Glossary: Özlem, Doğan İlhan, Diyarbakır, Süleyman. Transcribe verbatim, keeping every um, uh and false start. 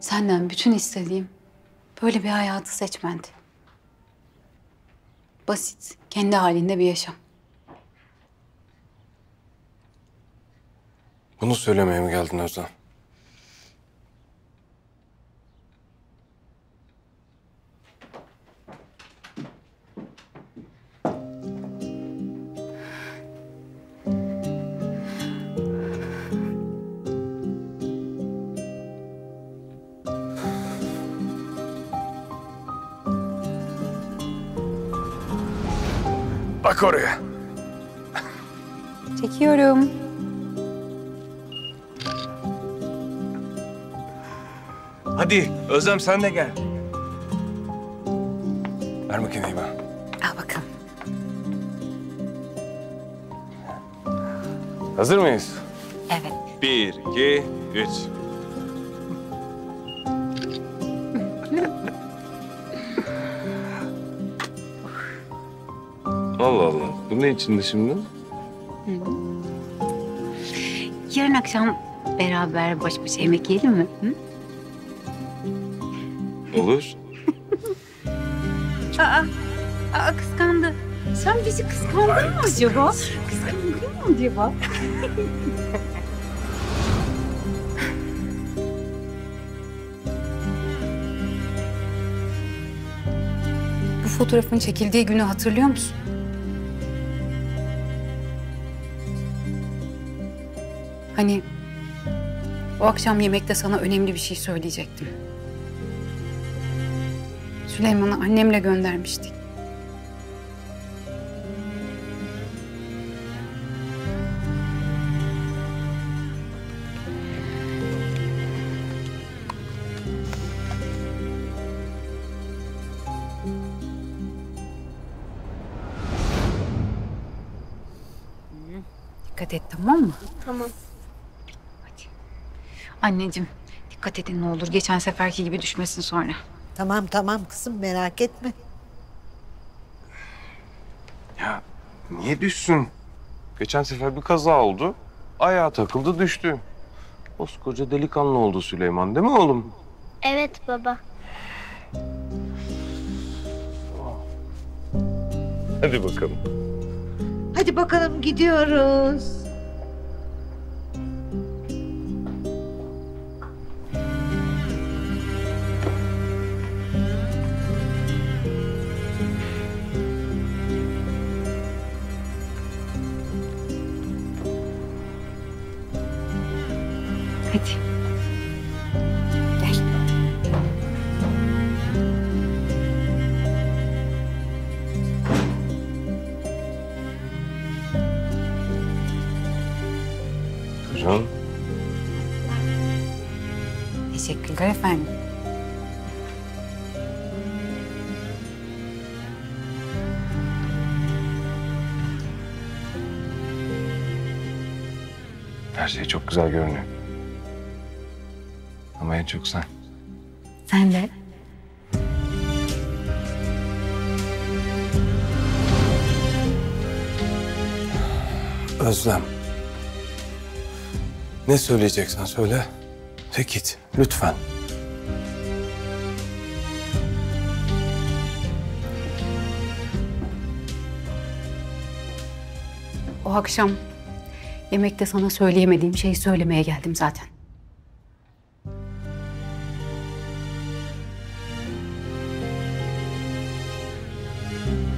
Senden bütün istediğim böyle bir hayatı seçmendi. Basit, kendi halinde bir yaşam. Bunu söylemeye mi geldin Özlem? Bak oraya. Çekiyorum. Hadi Özlem sen de gel. Ver makineyi bana. Al bakalım. Hazır mıyız? Evet. Bir, iki, üç. Allah Allah. Bu ne içindi şimdi? Yarın akşam beraber baş başa yemek yiyelim mi? Hı? Olur. aa, aa, kıskandı. Sen bizi kıskandın Ay, mı acaba? Kıskandın mı acaba? Bu fotoğrafın çekildiği günü hatırlıyor musun? Hani o akşam yemekte sana önemli bir şey söyleyecektim. Süleyman'ı annemle göndermiştik. Dikkat et, tamam mı? Tamam. Anneciğim, dikkat edin ne olur. Geçen seferki gibi düşmesin sonra. Tamam, tamam kızım. Merak etme. Ya niye düşsün? Geçen sefer bir kaza oldu. Ayağa takıldı, düştü. Koskoca delikanlı oldu Süleyman, değil mi oğlum? Evet baba. Hadi bakalım. Hadi bakalım, gidiyoruz. Hadi. Gel. Hocam. Teşekkürler efendim. Her şey çok güzel görünüyor. Ama en çok sen. Sen de. Özlem. Ne söyleyeceksen söyle. Tek git lütfen. O akşam yemekte sana söyleyemediğim şeyi söylemeye geldim zaten. Thank you.